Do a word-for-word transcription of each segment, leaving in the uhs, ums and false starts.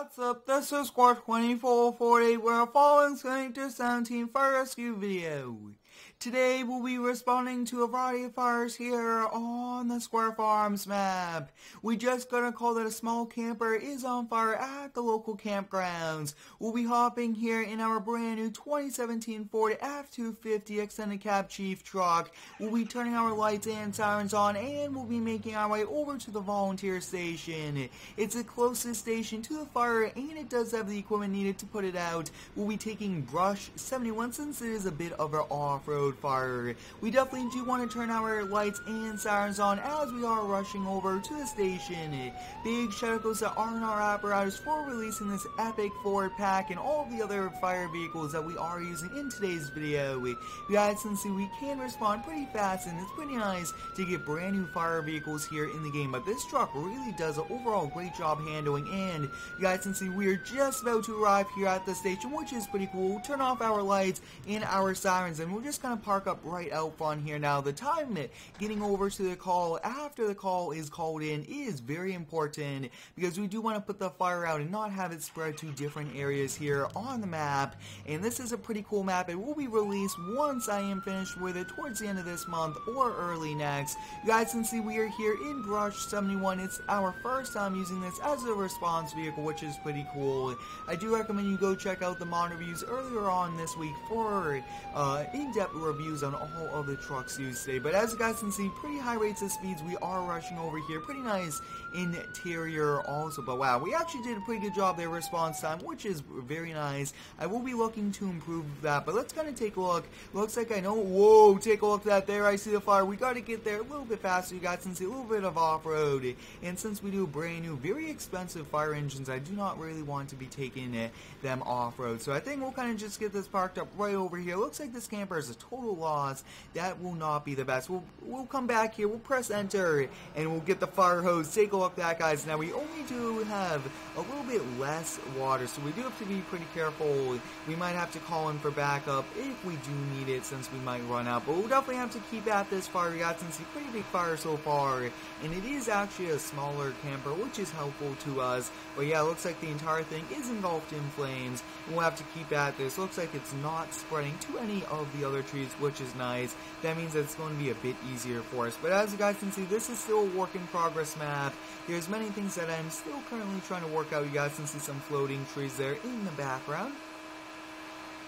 What's up, this is Square twenty-four forty, we're following Simulator seventeen for our rescue video. Today we'll be responding to a variety of fires here on the Square Farms map. We just gonna call that a small camper is on fire at the local campgrounds. We'll be hopping here in our brand new twenty seventeen Ford F two fifty Extended Cab Chief truck. We'll be turning our lights and sirens on and we'll be making our way over to the volunteer station. It's the closest station to the fire and it does have the equipment needed to put it out. We'll be taking brush seventy-one since it is a bit of an off-road fire. We definitely do want to turn our lights and sirens on as we are rushing over to the station. Big shout out goes to R and R Apparatus for releasing this epic Ford pack and all the other fire vehicles that we are using in today's video. You guys can see we can respond pretty fast and it's pretty nice to get brand new fire vehicles here in the game, but this truck really does an overall great job handling. And you guys can see we are just about to arrive here at the station, which is pretty cool. We'll turn off our lights and our sirens and we're just going to park up right out front here. Now the time that getting over to the call after the call is called in is very important because we do want to put the fire out and not have it spread to different areas here on the map. And this is a pretty cool map. It will be released once I am finished with it towards the end of this month or early next. You guys can see we are here in brush seventy-one. It's our first time using this as a response vehicle, which is pretty cool. I do recommend you go check out the mod reviews earlier on this week for uh, in-depth reviews on all of the trucks used today. But as you guys can see, pretty high rates of speeds. We are rushing over here. Pretty nice interior also. But wow, we actually did a pretty good job there response time, which is very nice. I will be looking to improve that. But let's kind of take a look. Looks like I know. Whoa, take a look at that there. I see the fire. We got to get there a little bit faster. You guys can see a little bit of off-road. And since we do brand new, very expensive fire engines, I do not really want to be taking them off-road. So I think we'll kind of just get this parked up right over here. Looks like this camper is a total loss. That will not be the best. We'll, we'll come back here, we'll press enter, and we'll get the fire hose. Take a look at that, guys. Now we only do have a little bit less water, so we do have to be pretty careful. We might have to call in for backup if we do need it, since we might run out. But we'll definitely have to keep at this fire. We got to see pretty big fire so far, and it is actually a smaller camper, which is helpful to us. But yeah, it looks like the entire thing is engulfed in flames, and we'll have to keep at this. Looks like it's not spreading to any of the other trees, which is nice. That means that it's going to be a bit easier for us. But as you guys can see, this is still a work in progress map. There's many things that I'm still currently trying to work out. You guys can see some floating trees there in the background.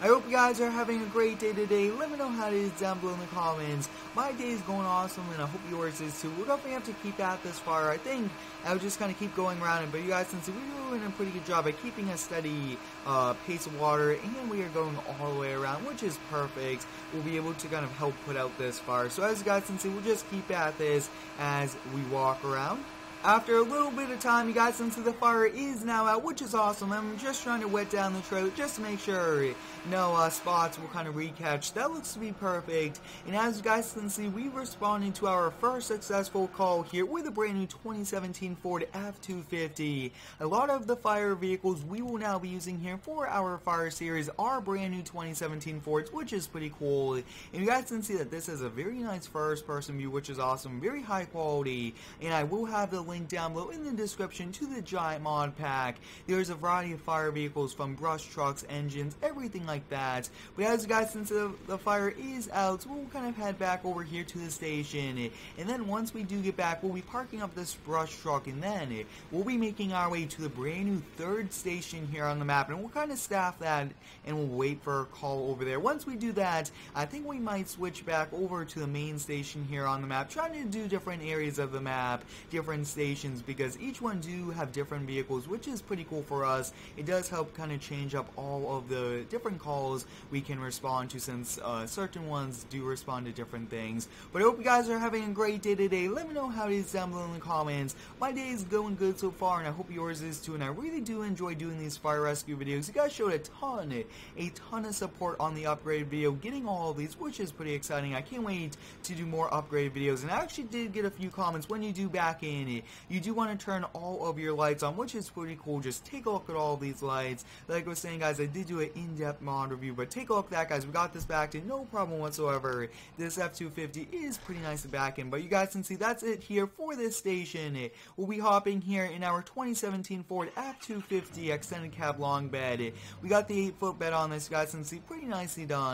I hope you guys are having a great day today. Let me know how it is down below in the comments. My day is going awesome and I hope yours is too. We'll definitely have to keep at this fire. I think I would just kind of keep going around it. But you guys can see we're doing a pretty good job at keeping a steady uh, pace of water. And we are going all the way around, which is perfect. We'll be able to kind of help put out this fire. So as you guys can see, we'll just keep at this as we walk around. After a little bit of time, you guys can see the fire is now out, which is awesome. I'm just trying to wet down the trailer just to make sure no uh, spots will kind of recatch. That looks to be perfect. And as you guys can see, we responded to our first successful call here with a brand new twenty seventeen Ford F two fifty. A lot of the fire vehicles we will now be using here for our fire series are brand new twenty seventeen Fords, which is pretty cool. And you guys can see that this is a very nice first person view, which is awesome. Very high quality. And I will have the link down below in the description to the giant mod pack. There's a variety of fire vehicles, from brush trucks, engines, everything like that. But as you guys can see, the fire is out, so we'll kind of head back over here to the station. And then once we do get back, we'll be parking up this brush truck, and then we'll be making our way to the brand new third station here on the map, and we'll kind of staff that and we'll wait for a call over there. Once we do that, I think we might switch back over to the main station here on the map, trying to do different areas of the map, different stations Stations because each one do have different vehicles, which is pretty cool for us. It does help kind of change up all of the different calls we can respond to, since uh, certain ones do respond to different things. But I hope you guys are having a great day today. Let me know how it is down below in the comments. My day is going good so far and I hope yours is too. And I really do enjoy doing these fire rescue videos. You guys showed a ton a ton of support on the upgrade video, getting all of these, which is pretty exciting. I can't wait to do more upgrade videos. And I actually did get a few comments when you do back in it you do want to turn all of your lights on, which is pretty cool. Just take a look at all these lights. Like I was saying, guys, I did do an in-depth mod review, but take a look at that, guys. We got this backed in, no problem whatsoever. This F two fifty is pretty nice to back in, but you guys can see that's it here for this station. We'll be hopping here in our twenty seventeen Ford F two fifty extended cab long bed. We got the eight foot bed on this, you guys can see, pretty nicely done.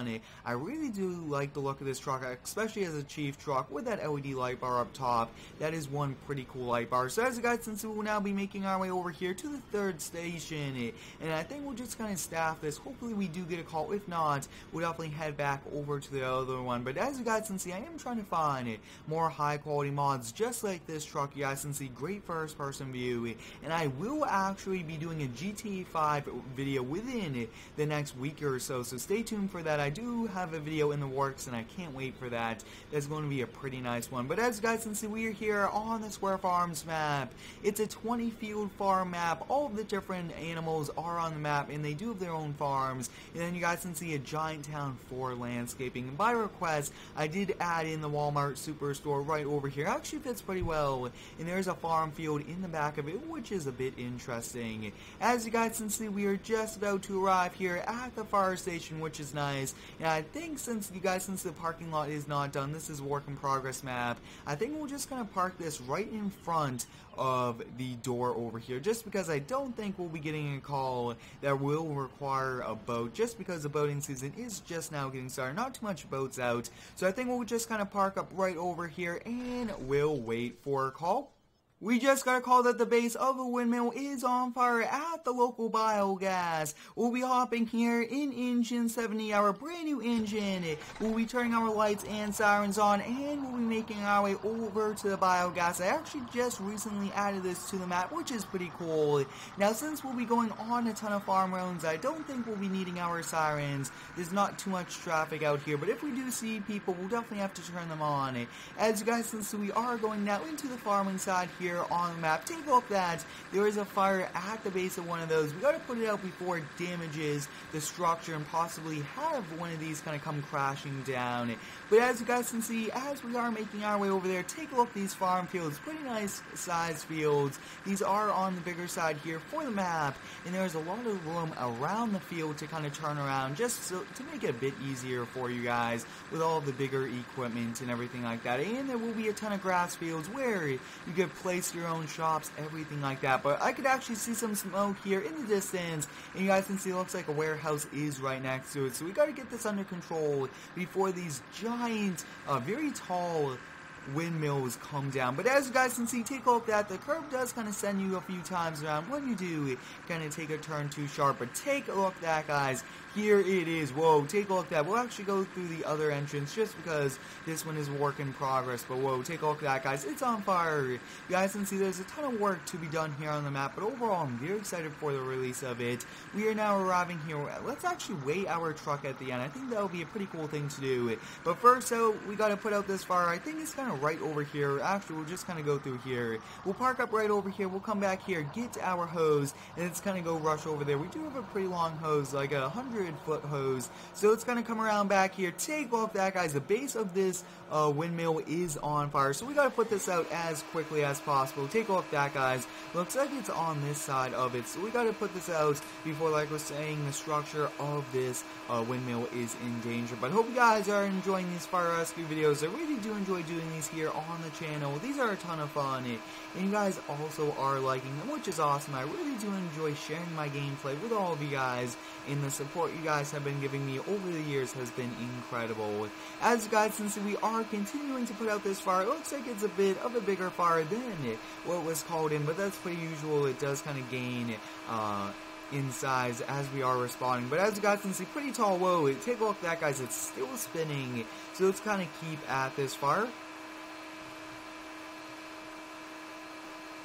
I really do like the look of this truck, especially as a chief truck with that L E D light bar up top. That is one pretty cool light bar. So as you guys can see, we'll now be making our way over here to the third station, and I think we'll just kind of staff this. Hopefully we do get a call. If not, we'll definitely head back over to the other one. But as you guys can see, I am trying to find more high quality mods just like this truck. You guys can see great first person view, and I will actually be doing a G T A five video within the next week or so, so stay tuned for that. I do have a video in the works and I can't wait for that. That's going to be a pretty nice one. But as you guys can see, we are here on the Square Farms map. It's a twenty field farm map. All of the different animals are on the map and they do have their own farms. And then you guys can see a giant town for landscaping. And by request, I did add in the Walmart Superstore right over here. Actually fits pretty well. And there's a farm field in the back of it, which is a bit interesting. As you guys can see, we are just about to arrive here at the fire station, which is nice. And I think since you guys, since the parking lot is not done, this is a work in progress map, I think we're just going to park this right in front of the door over here, just because I don't think we'll be getting a call that will require a boat, just because the boating season is just now getting started, not too much boats out. So I think we'll just kind of park up right over here and we'll wait for a call. We just got a call that the base of the windmill is on fire at the local biogas. We'll be hopping here in engine seventy, our brand new engine. We'll be turning our lights and sirens on, and we'll be making our way over to the biogas. I actually just recently added this to the map, which is pretty cool. Now, since we'll be going on a ton of farm roads, I don't think we'll be needing our sirens. There's not too much traffic out here, but if we do see people, we'll definitely have to turn them on. As you guys can see, we are going now into the farming side here on the map. Take a look at that. There is a fire at the base of one of those. We gotta put it out before it damages the structure and possibly have one of these kind of come crashing down. But as you guys can see, as we are making our way over there, take a look at these farm fields. Pretty nice sized fields. These are on the bigger side here for the map, and there's a lot of room around the field to kind of turn around, just so, to make it a bit easier for you guys with all the bigger equipment and everything like that. And there will be a ton of grass fields where you could place your own shops, everything like that. But I could actually see some smoke here in the distance, and you guys can see it looks like a warehouse is right next to it. So we got to get this under control before these giant, uh, very tall windmills come down. But as you guys can see, take a look at that. The curb does kind of send you a few times around. When you do kind of take a turn too sharp, but take a look at that, guys. Here it is. Whoa, take a look at that. We'll actually go through the other entrance just because this one is work in progress. But whoa, take a look at that, guys. It's on fire. You guys can see there's a ton of work to be done here on the map, but overall I'm very excited for the release of it. We are now arriving here. Let's actually weigh our truck at the end. I think that'll be a pretty cool thing to do. But first, so we got to put out this fire. I think it's kind of right over here. Actually, we'll just kind of go through here. We'll park up right over here. We'll come back here, get our hose, and it's kind of go rush over there. We do have a pretty long hose, like a hundred foot hose, so it's gonna come around back here. Take off that, guys. The base of this uh, windmill is on fire, so we gotta put this out as quickly as possible. Take off that, guys. Looks like it's on this side of it, so we gotta put this out before, like we're saying, the structure of this uh, windmill is in danger. But I hope you guys are enjoying these fire rescue videos. I really do enjoy doing these here on the channel. These are a ton of fun, and you guys also are liking them, which is awesome. I really do enjoy sharing my gameplay with all of you guys, in the support you guys have been giving me over the years has been incredible. As you guys can see, we are continuing to put out this fire. It looks like it's a bit of a bigger fire than what was called in, but that's pretty usual. It does kind of gain uh, in size as we are responding. But as you guys can see, pretty tall. Whoa, take a look at that, guys. It's still spinning, so let's kind of keep at this fire.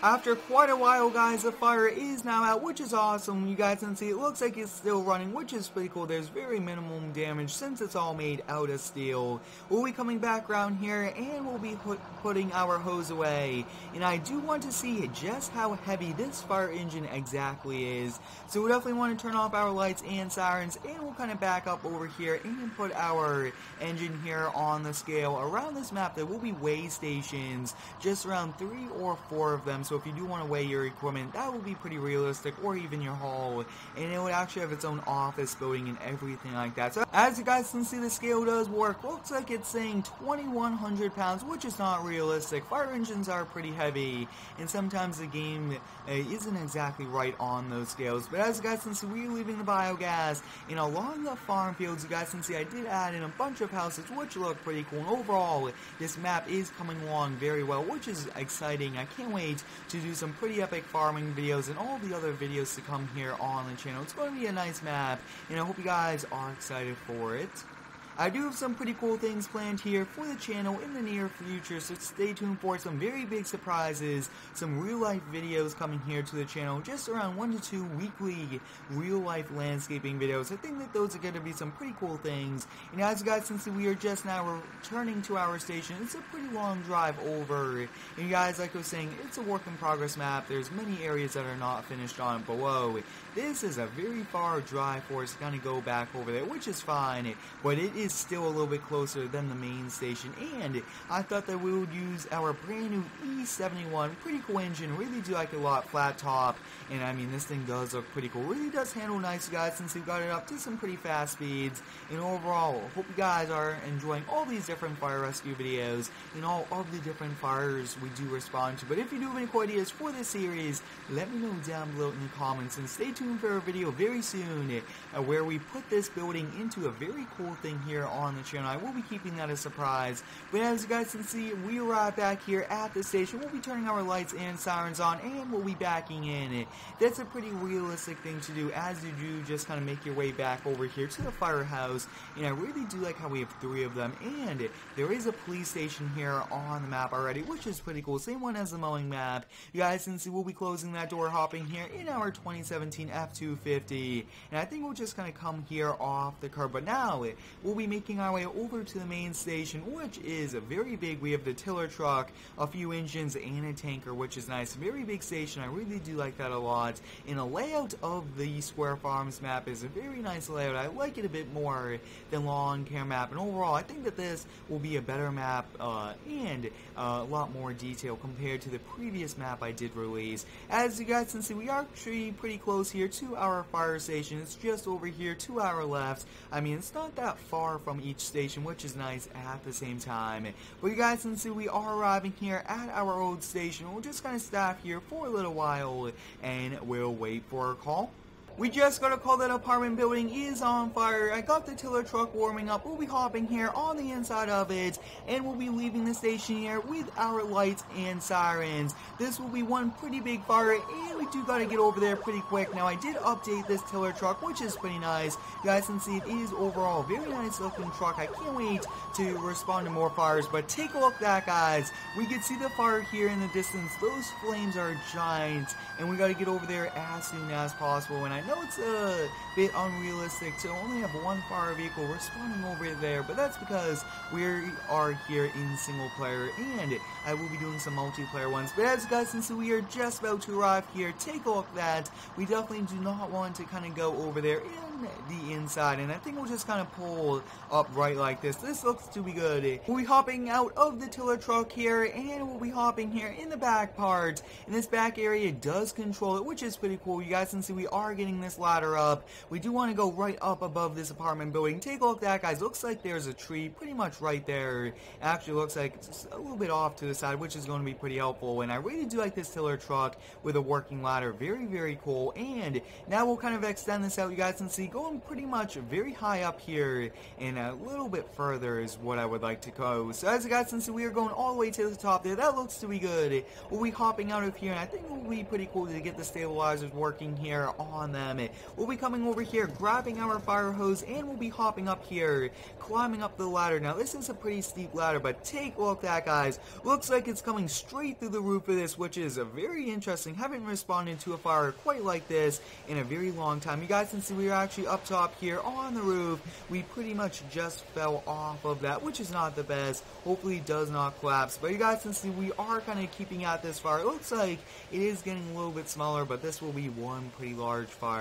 After quite a while, guys, the fire is now out, which is awesome. You guys can see it looks like it's still running, which is pretty cool. There's very minimum damage since it's all made out of steel. We'll be coming back around here and we'll be put putting our hose away. And I do want to see just how heavy this fire engine exactly is. So we definitely want to turn off our lights and sirens, and we'll kind of back up over here and put our engine here on the scale. Around this map there will be weigh stations, just around three or four of them. So if you do want to weigh your equipment, that will be pretty realistic, or even your haul, and it would actually have its own office building and everything like that. So as you guys can see, the scale does work. Looks like it's saying twenty-one hundred pounds, which is not realistic. Fire engines are pretty heavy, and sometimes the game uh, isn't exactly right on those scales. But as you guys can see, we're leaving the biogas, and along the farm fields, you guys can see I did add in a bunch of houses, which look pretty cool. And overall, this map is coming along very well, which is exciting. I can't wait to do some pretty epic farming videos and all the other videos to come here on the channel. It's going to be a nice map, and I hope you guys are excited for it. I do have some pretty cool things planned here for the channel in the near future, so stay tuned for some very big surprises, some real-life videos coming here to the channel, just around one to two weekly real-life landscaping videos. I think that those are going to be some pretty cool things. And as you guys can see, we are just now returning to our station. It's a pretty long drive over, and guys, like I was saying, it's a work-in-progress map. There's many areas that are not finished on below. This is a very far drive for us to kind of go back over there, which is fine, but it is still a little bit closer than the main station, and I thought that we would use our brand new E seventy-one. Pretty cool engine, really do like a lot, flat top, and I mean this thing does look pretty cool, really does handle nice, you guys, since we've got it up to some pretty fast speeds. And overall, hope you guys are enjoying all these different fire rescue videos and all of the different fires we do respond to. But if you do have any cool ideas for this series, let me know down below in the comments, and stay tuned for a video very soon uh, where we put this building into a very cool thing here on the channel. I will be keeping that a surprise. But as you guys can see, we arrive back here at the station. We'll be turning our lights and sirens on, and we'll be backing in. That's a pretty realistic thing to do, as you do just kind of make your way back over here to the firehouse. And I really do like how we have three of them, and there is a police station here on the map already, which is pretty cool. Same one as the mowing map. You guys can see we'll be closing that door, hopping here in our twenty seventeen F two fifty, and I think we'll just kind of come here off the curb. But now we'll be making our way over to the main station, which is a very big. We have the tiller truck, a few engines, and a tanker, which is nice. Very big station. I really do like that a lot. And the layout of the Square Farms map is a very nice layout. I like it a bit more than Lawn Care map. And overall, I think that this will be a better map uh, and uh, a lot more detail compared to the previous map I did release. As you guys can see, we are actually pretty close here to our fire station. It's just over here to our left. I mean, it's not that far from each station, which is nice at the same time. But you guys can see we are arriving here at our old station. We'll just kind of stop here for a little while, and we'll wait for a call. We just got a call that apartment building is on fire. I got the tiller truck warming up. We'll be hopping here on the inside of it, and we'll be leaving the station here with our lights and sirens. This will be one pretty big fire, and we do gotta get over there pretty quick. Now I did update this tiller truck, which is pretty nice. You guys can see it is overall a very nice looking truck. I can't wait to respond to more fires. But take a look at that, guys. We can see the fire here in the distance. Those flames are giant, and we gotta get over there as soon as possible. And I I know it's a bit unrealistic to only have one fire vehicle responding over there, but that's because we are here in single player, and I will be doing some multiplayer ones. But as you guys can see, we are just about to arrive here. Take a look at that. We definitely do not want to kind of go over there in the inside, and I think we'll just kind of pull up right like this. This looks to be good. We'll be hopping out of the tiller truck here, and we'll be hopping here in the back part, and this back area does control it, which is pretty cool. You guys can see we are getting this ladder up. We do want to go right up above this apartment building. Take a look at that, guys. Looks like there's a tree pretty much right there. It actually looks like it's a little bit off to the side, which is going to be pretty helpful. And I really do like this tiller truck with a working ladder. Very, very cool. And now we'll kind of extend this out. You guys can see going pretty much very high up here, and a little bit further is what I would like to go. So as you guys can see, we are going all the way to the top there. That looks to be good. We'll be hopping out of here, and I think it will be pretty cool to get the stabilizers working here on that. them. We'll be coming over here, grabbing our fire hose, and we'll be hopping up here, climbing up the ladder. Now this is a pretty steep ladder, but take a look at that, guys. Looks like it's coming straight through the roof of this, which is a very interesting. Haven't responded to a fire quite like this in a very long time. You guys can see we are actually up top here on the roof. We pretty much just fell off of that, which is not the best. Hopefully it does not collapse. But you guys can see we are kind of keeping at this fire. It looks like it is getting a little bit smaller, but this will be one pretty large fire.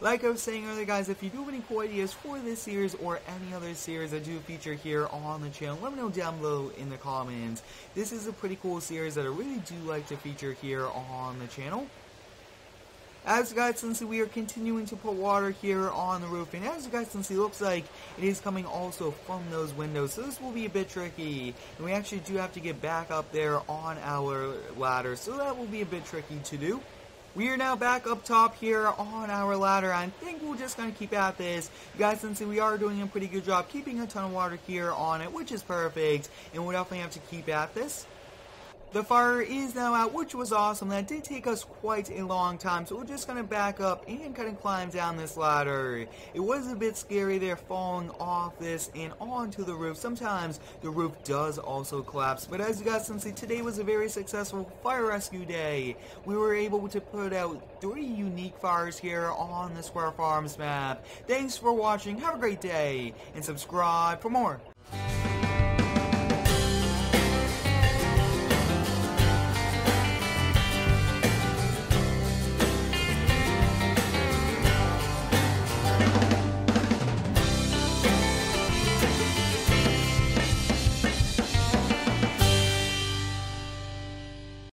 Like I was saying earlier, guys, if you do have any cool ideas for this series or any other series I do feature here on the channel, let me know down below in the comments. This is a pretty cool series that I really do like to feature here on the channel. As you guys can see, we are continuing to put water here on the roof, and as you guys can see, it looks like it is coming also from those windows, so this will be a bit tricky, and we actually do have to get back up there on our ladder, so that will be a bit tricky to do. We are now back up top here on our ladder. I think we're just going to keep at this. You guys can see we are doing a pretty good job keeping a ton of water here on it, which is perfect, and we'll definitely have to keep at this. The fire is now out, which was awesome. That did take us quite a long time, so we're just going to back up and kind of climb down this ladder. It was a bit scary there, falling off this and onto the roof. Sometimes the roof does also collapse, but as you guys can see, today was a very successful fire rescue day. We were able to put out three unique fires here on the Square Farms map. Thanks for watching, have a great day, and subscribe for more.